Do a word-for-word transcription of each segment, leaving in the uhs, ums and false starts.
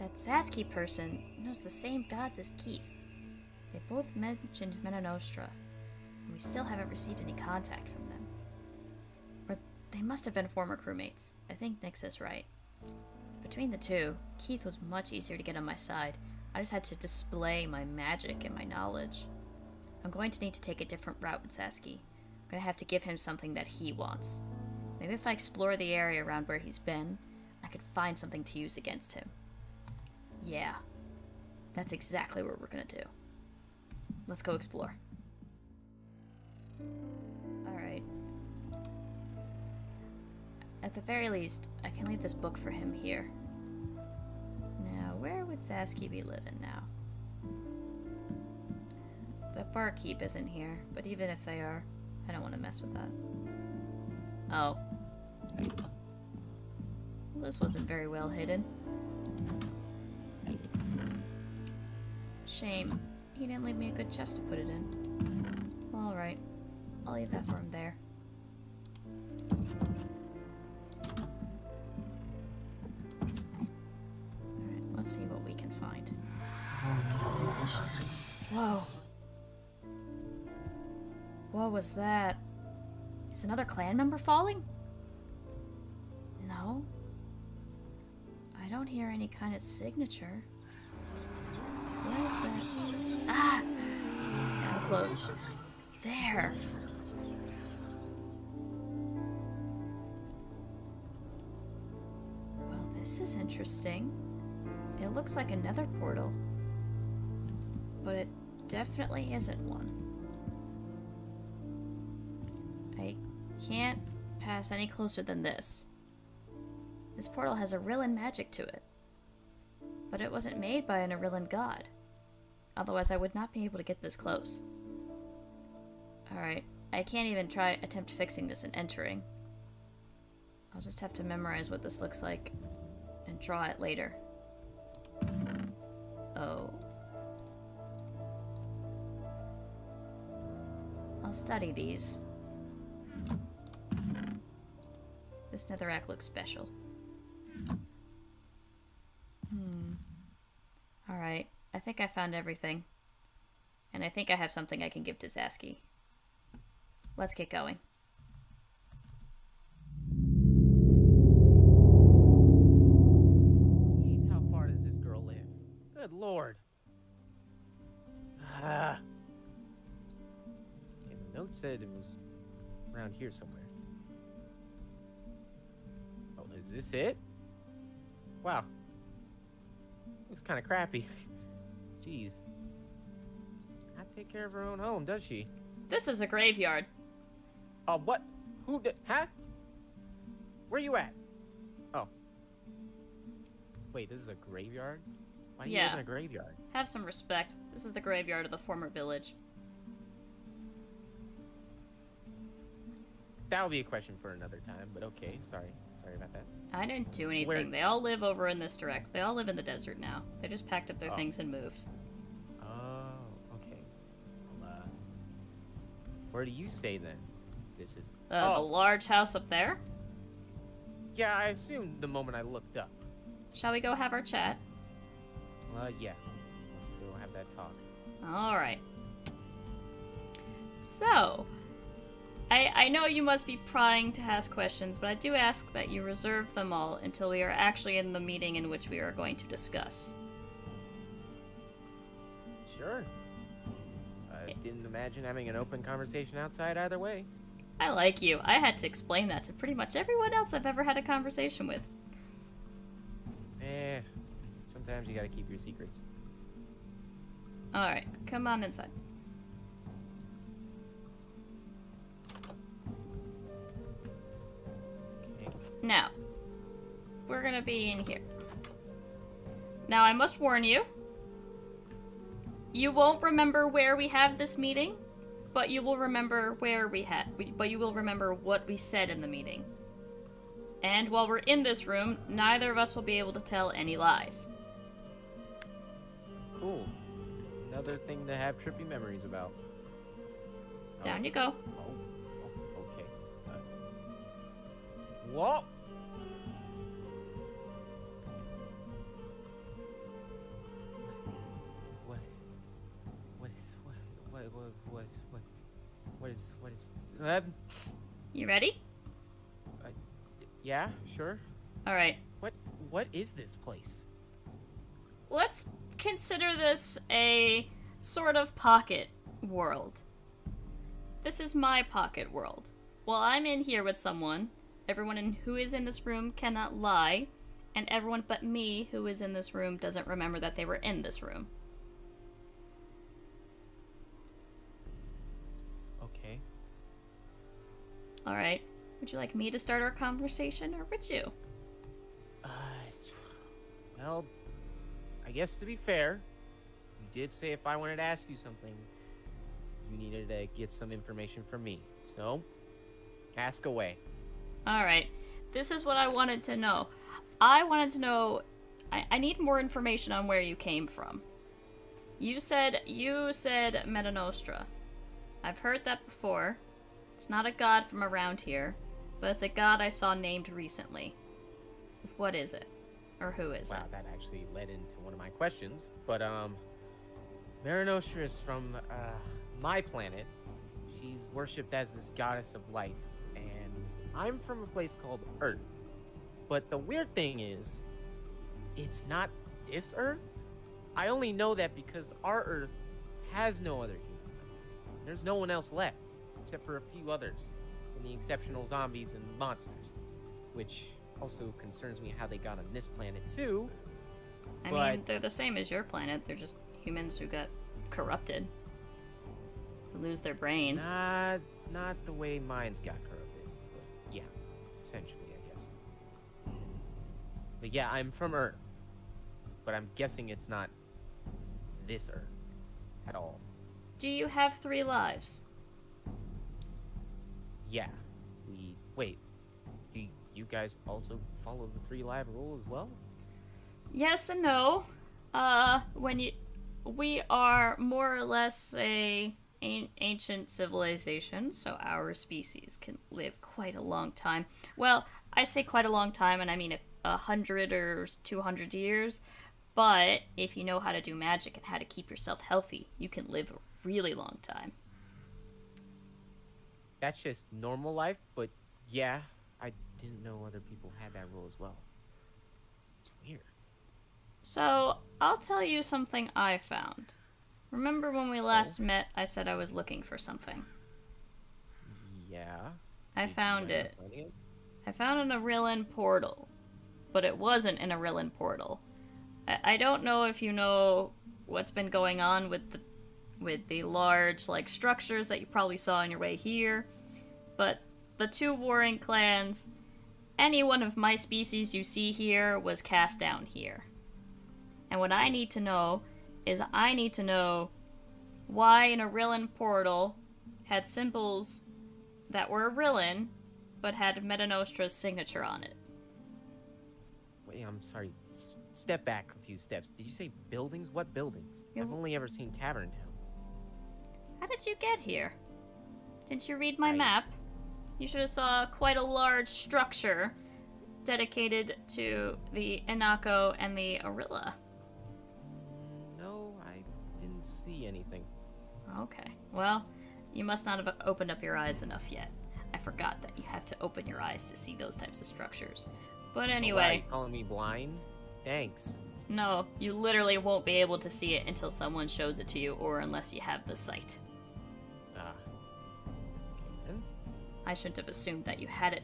That Zasky person knows the same gods as Keith. They both mentioned Menostra, and we still haven't received any contact from them. Or they must have been former crewmates. I think Nyx is right. Between the two, Keith was much easier to get on my side. I just had to display my magic and my knowledge. I'm going to need to take a different route with Zasky. I'm going to have to give him something that he wants. Maybe if I explore the area around where he's been, I could find something to use against him. Yeah, that's exactly what we're going to do. Let's go explore. Alright. At the very least, I can leave this book for him here. Now, where would Zasky be living now? The barkeep isn't here, but even if they are, I don't want to mess with that. Oh. This wasn't very well hidden. Shame. He didn't leave me a good chest to put it in. Alright. I'll leave that for him there. Alright, let's see what we can find. Whoa. What was that? Is another clan member falling? No. I don't hear any kind of signature. What is that? Ah! How close. There! Well, this is interesting. It looks like another portal. But it definitely isn't one. I can't pass any closer than this. This portal has Arillan magic to it. But it wasn't made by an Arillan god. Otherwise I would not be able to get this close. Alright, I can't even try attempt fixing this and entering. I'll just have to memorize what this looks like and draw it later. Oh. I'll study these. This netherrack looks special. Hmm. Alright, I think I found everything. And I think I have something I can give to Zasky. Let's get going. Jeez, how far does this girl live? Good lord. Ah. Okay, the note said it was around here somewhere. Oh, is this it? Wow. Looks kind of crappy. Jeez. Not take care of her own home, does she? This is a graveyard. Oh, uh, what? Who did? Huh? Where you at? Oh. Wait, this is a graveyard? Why are yeah. you in a graveyard? Have some respect. This is the graveyard of the former village. That'll be a question for another time, but okay, sorry. Sorry about that. I didn't do anything. Where... They all live over in this direct. They all live in the desert now. They just packed up their oh. things and moved. Oh, okay. Well, uh, where do you stay then? This is uh, oh. the large house up there. Yeah, I assumed the moment I looked up. Shall we go have our chat? Uh, yeah. Let's go have that talk. All right. So. I, I know you must be prying to ask questions, but I do ask that you reserve them all until we are actually in the meeting in which we are going to discuss. Sure. I didn't imagine having an open conversation outside either way. I like you. I had to explain that to pretty much everyone else I've ever had a conversation with. Eh, sometimes you gotta keep your secrets. Alright, come on inside. Now, we're gonna be in here. Now, I must warn you, you won't remember where we have this meeting, but you will remember where we had, but you will remember what we said in the meeting. And while we're in this room, neither of us will be able to tell any lies. Cool. Another thing to have trippy memories about. Down oh. you go. Oh. What? what, what, what, what is, what is, um, you ready? Uh, yeah, sure. All right. What, what is this place? Let's consider this a sort of pocket world. This is my pocket world. While I'm in here with someone, everyone in, who is in this room cannot lie, and everyone but me who is in this room doesn't remember that they were in this room. Okay. All right. Would you like me to start our conversation, or would you? Uh, well, I guess to be fair, you did say if I wanted to ask you something, you needed to get some information from me. So, ask away. All right. This is what I wanted to know. I wanted to know... I, I need more information on where you came from. You said... You said Menostra. I've heard that before. It's not a god from around here, but it's a god I saw named recently. What is it? Or who is wow, it? Wow, that actually led into one of my questions. But, um... Menostra is from, uh... my planet. She's worshipped as this goddess of life. And I'm from a place called Earth. But the weird thing is, it's not this Earth. I only know that because our Earth has no other human. There's no one else left, except for a few others, and the exceptional zombies and monsters, which also concerns me how they got on this planet too. I but... mean, they're the same as your planet. They're just humans who got corrupted, who lose their brains. Not, not the way mine's got corrupted, but yeah, essentially. But yeah, I'm from Earth, but I'm guessing it's not this Earth at all. Do you have three lives? Yeah. We wait. Do you guys also follow the three live rule as well? Yes and no. Uh, when you, we are more or less a an ancient civilization, so our species can live quite a long time. Well, I say quite a long time, and I mean it. A hundred or two hundred years, but if you know how to do magic and how to keep yourself healthy, you can live a really long time. That's just normal life, but yeah, I didn't know other people had that rule as well. It's weird. So, I'll tell you something I found. Remember when we last oh. met, I said I was looking for something. Yeah. I Did found it. it. I found an Arillan portal. But it wasn't an Arillan portal. I, I don't know if you know what's been going on with the, with the large, like, structures that you probably saw on your way here, but the two warring clans, any one of my species you see here was cast down here. And what I need to know is I need to know why an Arillan portal had symbols that were Arillan, but had Metanostra's signature on it. I'm sorry, S step back a few steps. Did you say buildings? What buildings? You're... I've only ever seen Tavern Town. How did you get here? Didn't you read my I... map? You should have saw quite a large structure dedicated to the Anako and the Arillan. No, I didn't see anything. Okay. Well, you must not have opened up your eyes enough yet. I forgot that you have to open your eyes to see those types of structures. But anyway... Oh, wow, you calling me blind? Thanks. No, you literally won't be able to see it until someone shows it to you, or unless you have the sight. Ah. Uh, okay. I shouldn't have assumed that you had it.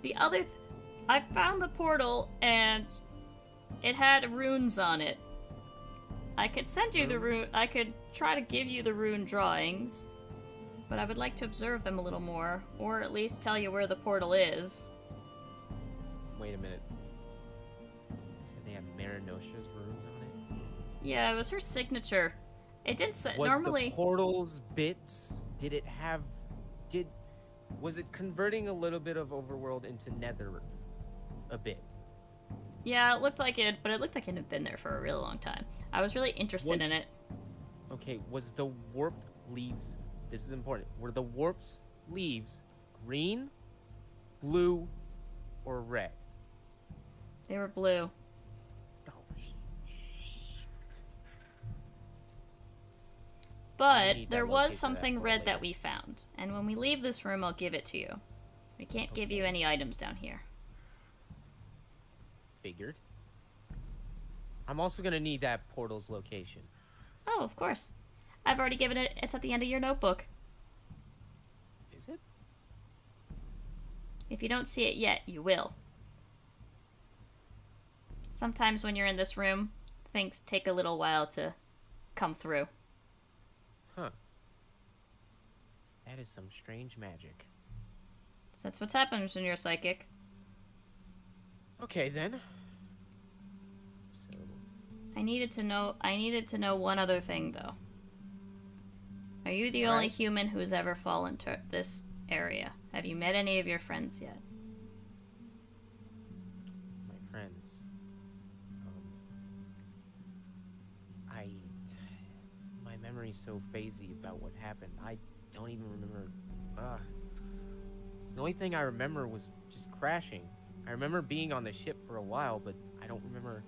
The other... Th I found the portal, and it had runes on it. I could send you mm. the rune... I could try to give you the rune drawings, but I would like to observe them a little more, or at least tell you where the portal is. Wait a minute. You said they have Menostra's runes on it? Yeah, it was her signature. It didn't say was normally. The portals bits? Did it have? Did was it converting a little bit of overworld into nether? A bit. Yeah, it looked like it, but it looked like it had been there for a real long time. I was really interested was, in it. Okay, was the warped leaves? This is important. Were the warped leaves green, blue, or red? They were blue. Oh, shit. But there was something red that we found. And when we leave this room, I'll give it to you. We can't give you any items down here. Figured. I'm also going to need that portal's location. Oh, of course. I've already given it. It's at the end of your notebook. Is it? If you don't see it yet, you will. Sometimes when you're in this room, things take a little while to come through. Huh. That is some strange magic. So that's what happens when you're psychic. Okay, then. So... I needed to know I needed to know one other thing, though. Are you the All only right. human who's ever fallen to this area? Have you met any of your friends yet? My friends? Um, I... My memory's so hazy about what happened. I don't even remember... Ugh. The only thing I remember was just crashing. I remember being on the ship for a while, but I don't remember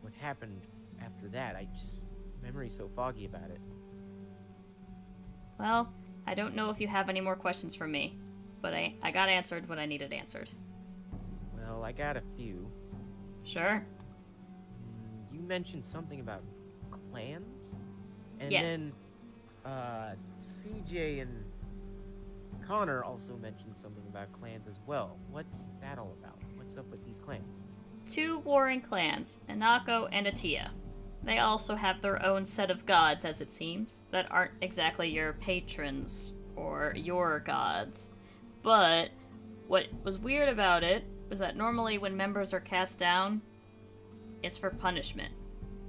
what happened after that. I just... Memory's so foggy about it. Well, I don't know if you have any more questions for me, but I, I got answered what I needed answered. Well, I got a few. Sure. You mentioned something about clans? And yes. And then uh, C J and Connor also mentioned something about clans as well. What's that all about? What's up with these clans? Two warring clans, Anako and Atiyah. They also have their own set of gods, as it seems, that aren't exactly your patrons or your gods. But what was weird about it was that normally when members are cast down, it's for punishment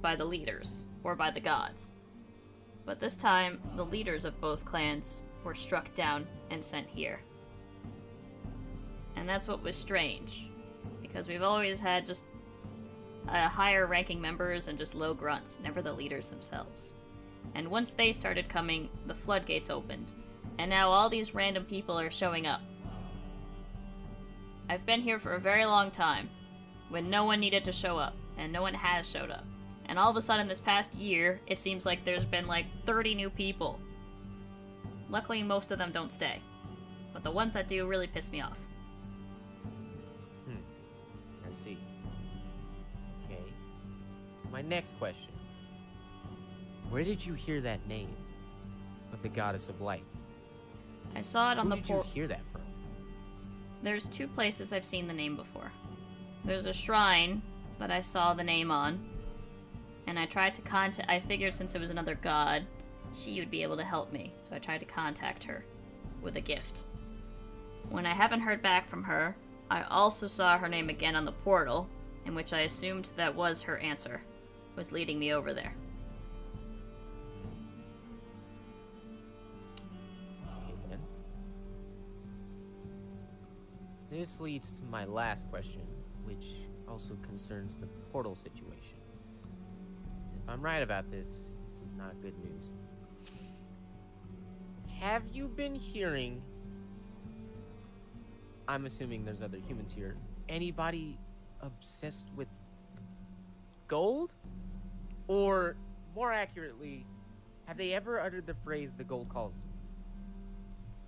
by the leaders or by the gods. But this time, the leaders of both clans were struck down and sent here. And that's what was strange, because we've always had just Uh, higher ranking members and just low grunts, never the leaders themselves. And once they started coming, the floodgates opened. And now all these random people are showing up. I've been here for a very long time, when no one needed to show up, and no one has showed up. And all of a sudden this past year, it seems like there's been like thirty new people. Luckily most of them don't stay. But the ones that do really piss me off. Hmm. I see. My next question. Where did you hear that name of the goddess of life? I saw it on the portal. Where did you hear that from? There's two places I've seen the name before. There's a shrine that I saw the name on, and I tried to contact. I figured since it was another god, she would be able to help me, so I tried to contact her with a gift. When I haven't heard back from her, I also saw her name again on the portal, in which I assumed that was her answer. Was leading me over there. Amen. This leads to my last question, which also concerns the portal situation. If I'm right about this, this is not good news. Have you been hearing, I'm assuming there's other humans here, anybody obsessed with gold? Or, more accurately, have they ever uttered the phrase, "the gold calls"?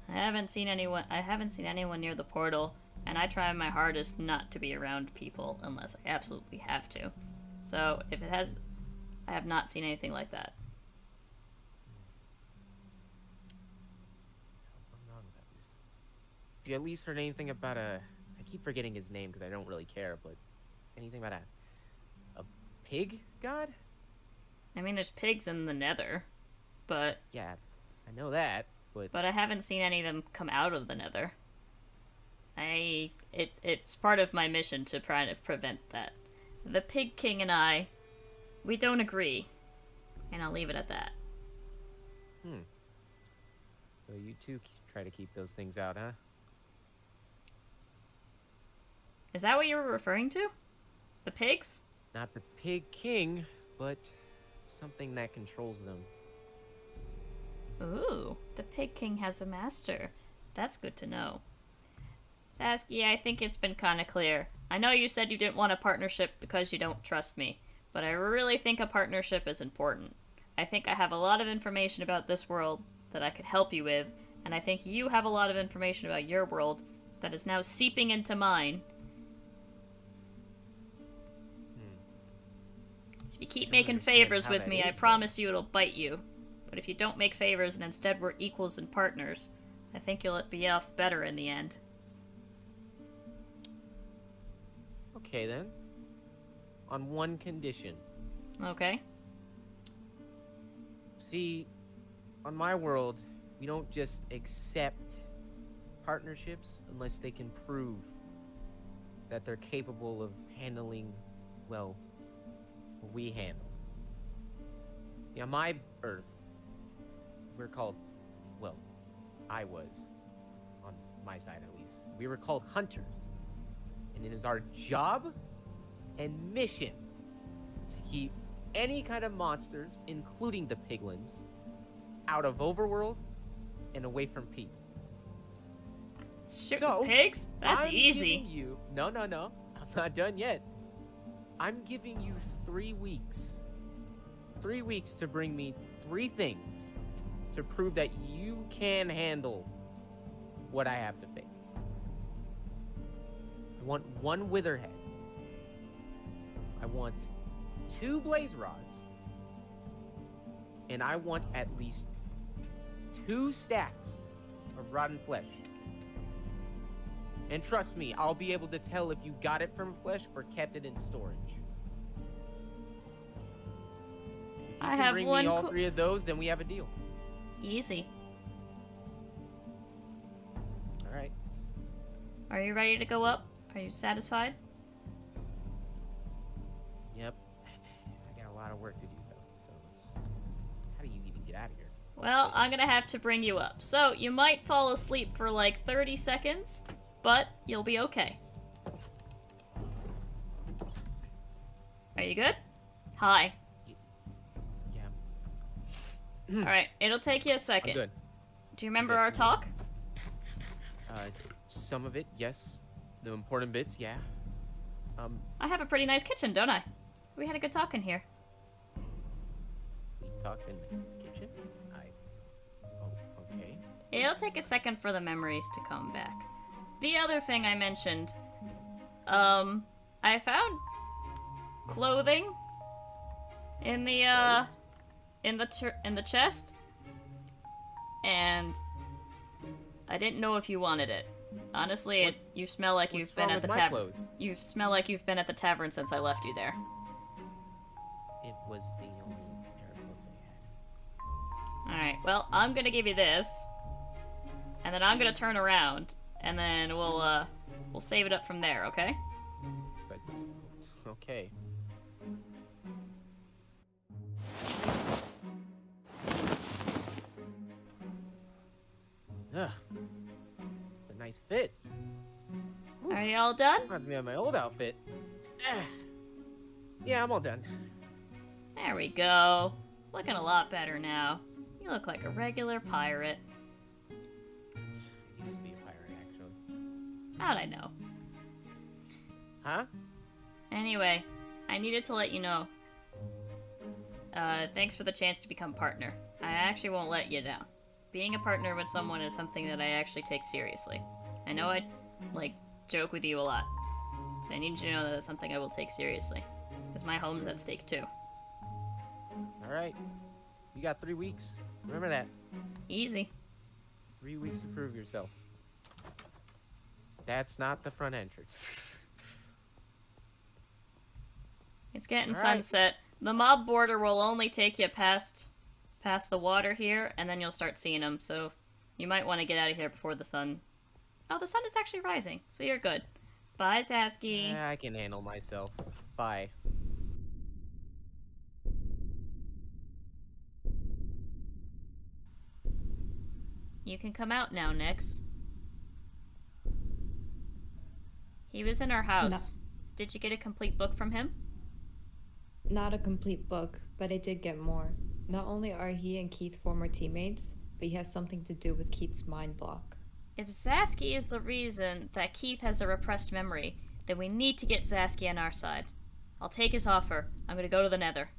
I haven't seen anyone, I haven't seen anyone near the portal, and I try my hardest not to be around people unless I absolutely have to. So, if it has, I have not seen anything like that. I'm wrong about this. Have you at least heard anything about a... I keep forgetting his name because I don't really care, but anything about a... a pig god? I mean, there's pigs in the nether, but... Yeah, I know that, but... But I haven't seen any of them come out of the nether. I... It, it's part of my mission to try to prevent that. The Pig King and I, we don't agree, and I'll leave it at that. Hmm. So you two try to keep those things out, huh? Is that what you were referring to? The pigs? Not the Pig King, but something that controls them. Ooh, the Pig King has a master. That's good to know. Zasky, I think it's been kind of clear. I know you said you didn't want a partnership because you don't trust me, but I really think a partnership is important. I think I have a lot of information about this world that I could help you with, and I think you have a lot of information about your world that is now seeping into mine. Hmm. So if you keep making favors with me, I promise you it'll bite you. But if you don't make favors and instead we're equals and partners, I think you'll be off better in the end. Okay then. On one condition. Okay. See, on my world, we don't just accept partnerships unless they can prove that they're capable of handling, well, what we handle. Yeah, my Earth, we're called, well, I was, on my side at least, we were called hunters. And it is our job and mission to keep any kind of monsters, including the piglins, out of overworld and away from people. Shooting so, pigs? That's I'm easy. Giving you, no, no, no. I'm not done yet. I'm giving you three weeks. Three weeks to bring me three things to prove that you can handle what I have to face. I want one witherhead. I want two blaze rods. And I want at least two stacks of rotten flesh. And trust me, I'll be able to tell if you got it from flesh or kept it in storage. If you I can have bring one me all three of those, then we have a deal. Easy. All right. Are you ready to go up? Are you satisfied? Yep. I got a lot of work to do, though. So it's... how do you even get out of here? Well, I'm gonna have to bring you up. So you might fall asleep for like thirty seconds, but you'll be okay. Are you good? Hi. All right, it'll take you a second. I'm good. Do you remember our talk? Uh, some of it, yes. The important bits, yeah. Um. I have a pretty nice kitchen, don't I? We had a good talk in here. We talked in the kitchen? I... Oh, okay. It'll take a second for the memories to come back. The other thing I mentioned... Um, I found... clothing... in the, uh... Clothes? In the ter in the chest, and I didn't know if you wanted it. Honestly, it, you smell like you've been at the tavern. You smell like you've been at the tavern since I left you there. It was the only pair of clothes I had. All right. Well, I'm gonna give you this, and then I'm gonna turn around, and then we'll uh we'll save it up from there. Okay? But okay. Ugh. It's a nice fit. Ooh. Are you all done? Reminds me of my old outfit. Yeah, I'm all done. There we go. Looking a lot better now. You look like a regular pirate. I used to be a pirate, actually. How'd I know? Huh? Anyway, I needed to let you know. Uh, thanks for the chance to become partner. I actually won't let you down. Being a partner with someone is something that I actually take seriously. I know I, like, joke with you a lot, but I need you to know that it's something I will take seriously, because my home's at stake too. Alright. You got three weeks. Remember that. Easy. Three weeks to prove yourself. That's not the front entrance. It's getting All sunset. Right. The mob border will only take you past... past the water here, and then you'll start seeing them, so you might want to get out of here before the sun. Oh, the sun is actually rising, so you're good. Bye, Zasky. I can handle myself. Bye. You can come out now, Nyx. He was in our house. No. Did you get a complete book from him? Not a complete book, but I did get more. Not only are he and Keith former teammates, but he has something to do with Keith's mind block. If Zasky is the reason that Keith has a repressed memory, then we need to get Zasky on our side. I'll take his offer. I'm gonna go to the Nether.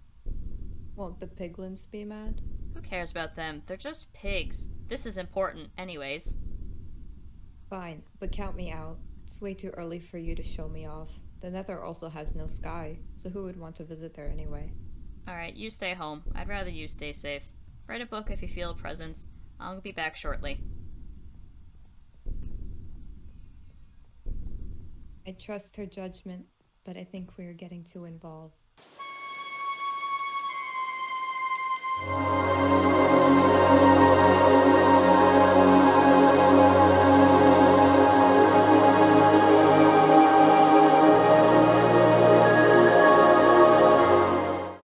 Won't the piglins be mad? Who cares about them? They're just pigs. This is important, anyways. Fine, but count me out. It's way too early for you to show me off. The Nether also has no sky, so who would want to visit there anyway? Alright, you stay home. I'd rather you stay safe. Write a book if you feel a presence. I'll be back shortly. I trust her judgment, but I think we're getting too involved.